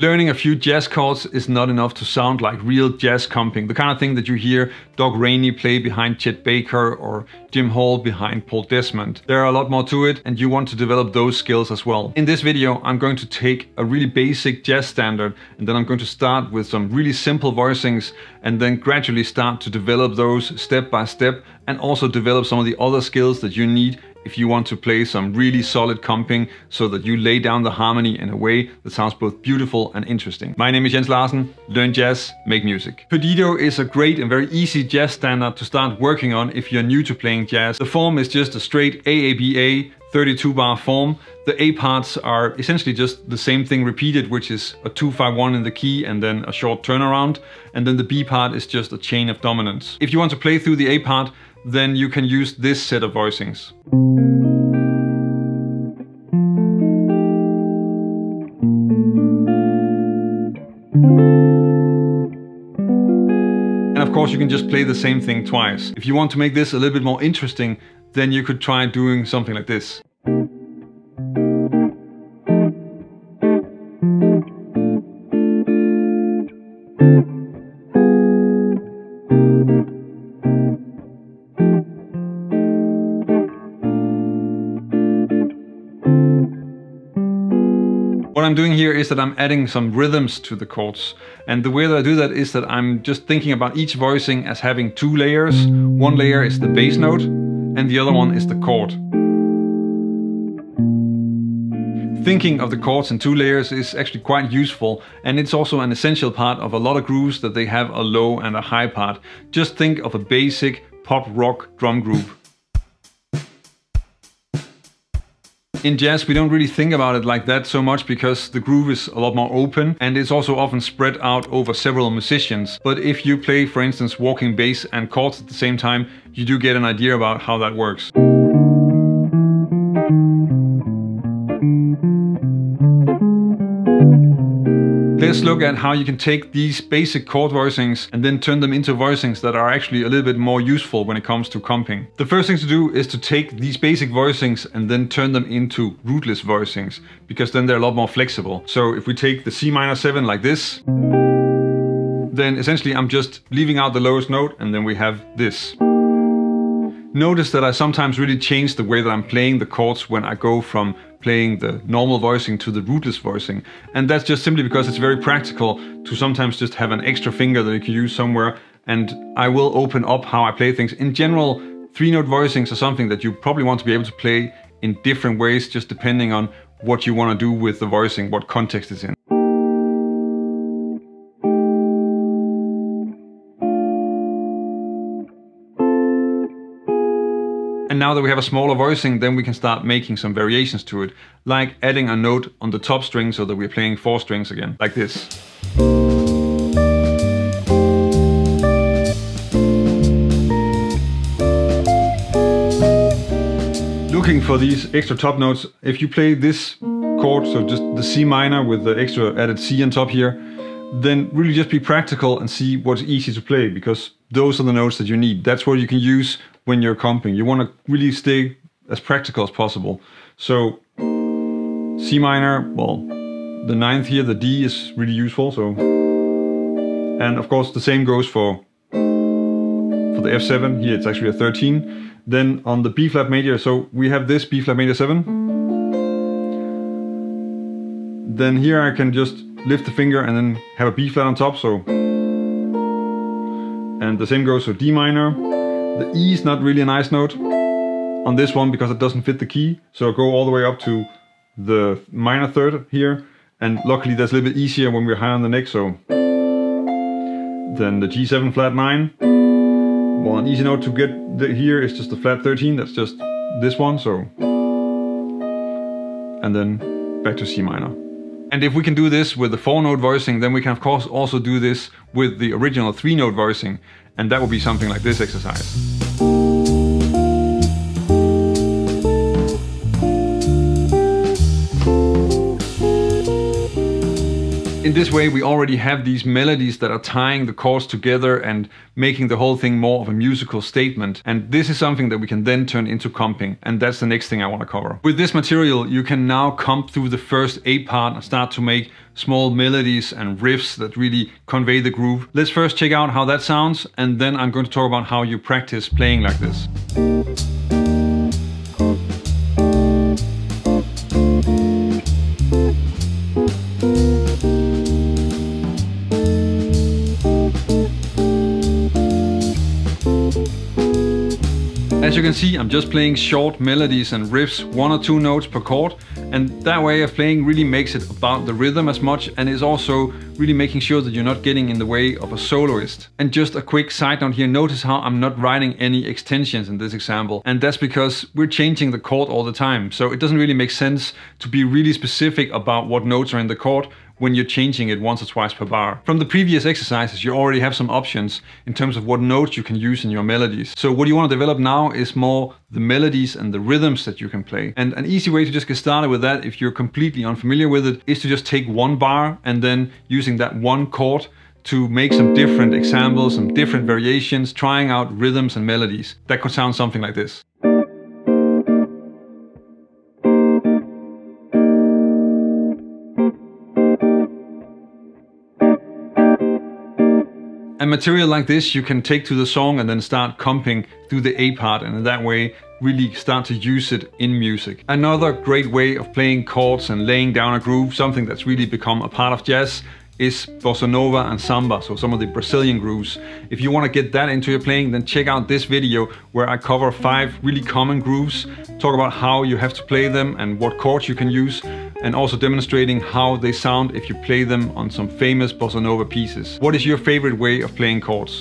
Learning a few jazz chords is not enough to sound like real jazz comping, the kind of thing that you hear Doug Rainey play behind Chet Baker or Jim Hall behind Paul Desmond. There are a lot more to it, and you want to develop those skills as well. In this video, I'm going to take a really basic jazz standard, and then I'm going to start with some really simple voicings, and then gradually start to develop those step by step, and also develop some of the other skills that you need if you want to play some really solid comping, so that you lay down the harmony in a way that sounds both beautiful and interesting. My name is Jens Larsen. Learn jazz, make music. Perdido is a great and very easy jazz standard to start working on if you're new to playing jazz. The form is just a straight AABA 32-bar form. The A parts are essentially just the same thing repeated, which is a 2-5-1 in the key and then a short turnaround. And then the B part is just a chain of dominants. If you want to play through the A part, then you can use this set of voicings. And of course you can just play the same thing twice. If you want to make this a little bit more interesting, then you could try doing something like this. What I'm doing here is that I'm adding some rhythms to the chords. And the way that I do that is that I'm just thinking about each voicing as having two layers. One layer is the bass note, and the other one is the chord. Thinking of the chords in two layers is actually quite useful, and it's also an essential part of a lot of grooves that they have a low and a high part. Just think of a basic pop rock drum groove. In jazz, we don't really think about it like that so much because the groove is a lot more open, and it's also often spread out over several musicians. But if you play, for instance, walking bass and chords at the same time, you do get an idea about how that works. Let's look at how you can take these basic chord voicings and then turn them into voicings that are actually a little bit more useful when it comes to comping. The first thing to do is to take these basic voicings and then turn them into rootless voicings, because then they're a lot more flexible. So if we take the C minor 7 like this, then essentially I'm just leaving out the lowest note, and then we have this. Notice that I sometimes really change the way that I'm playing the chords when I go from playing the normal voicing to the rootless voicing. And that's just simply because it's very practical to sometimes just have an extra finger that you can use somewhere. And I will open up how I play things. In general, 3-note voicings are something that you probably want to be able to play in different ways, just depending on what you want to do with the voicing, what context it's in. And now that we have a smaller voicing, then we can start making some variations to it, like adding a note on the top string so that we're playing 4 strings again, like this. Looking for these extra top notes, if you play this chord, so just the C minor with the extra added C on top here, then really just be practical and see what's easy to play, because those are the notes that you need. That's what you can use when you're comping. You want to really stay as practical as possible. So C minor, well, the 9th here, the D is really useful. So, and of course the same goes for the F7. Here it's actually a 13. Then on the B flat major, so we have this B flat major 7. Then here I can just lift the finger and then have a B flat on top, so. And the same goes for D minor. The E is not really a nice note on this one because it doesn't fit the key. So I'll go all the way up to the minor 3rd here. And luckily that's a little bit easier when we're high on the neck, so. Then the G7 flat 9. Well, an easy note to get here is just the flat 13, that's just this one, so. And then back to C minor. And if we can do this with the 4-note voicing, then we can of course also do this with the original 3-note voicing. And that would be something like this exercise. In this way, we already have these melodies that are tying the chords together and making the whole thing more of a musical statement. And this is something that we can then turn into comping. And that's the next thing I want to cover. With this material, you can now comp through the first A part and start to make small melodies and riffs that really convey the groove. Let's first check out how that sounds, and then I'm going to talk about how you practice playing like this. As you can see, I'm just playing short melodies and riffs, 1 or 2 notes per chord, and that way of playing really makes it about the rhythm as much, and is also really making sure that you're not getting in the way of a soloist. And just a quick side note here, notice how I'm not writing any extensions in this example, and that's because we're changing the chord all the time, so it doesn't really make sense to be really specific about what notes are in the chord when you're changing it once or twice per bar. From the previous exercises, you already have some options in terms of what notes you can use in your melodies. So what you want to develop now is more the melodies and the rhythms that you can play. And an easy way to just get started with that, if you're completely unfamiliar with it, is to just take 1 bar and then using that 1 chord to make some different examples, some different variations, trying out rhythms and melodies. That could sound something like this. And material like this you can take to the song and then start comping through the A part, and in that way really start to use it in music. Another great way of playing chords and laying down a groove, something that's really become a part of jazz, is bossa nova and samba, so some of the Brazilian grooves. If you want to get that into your playing, then check out this video where I cover 5 really common grooves, talk about how you have to play them and what chords you can use, and also demonstrating how they sound if you play them on some famous bossa nova pieces. What is your favorite way of playing chords?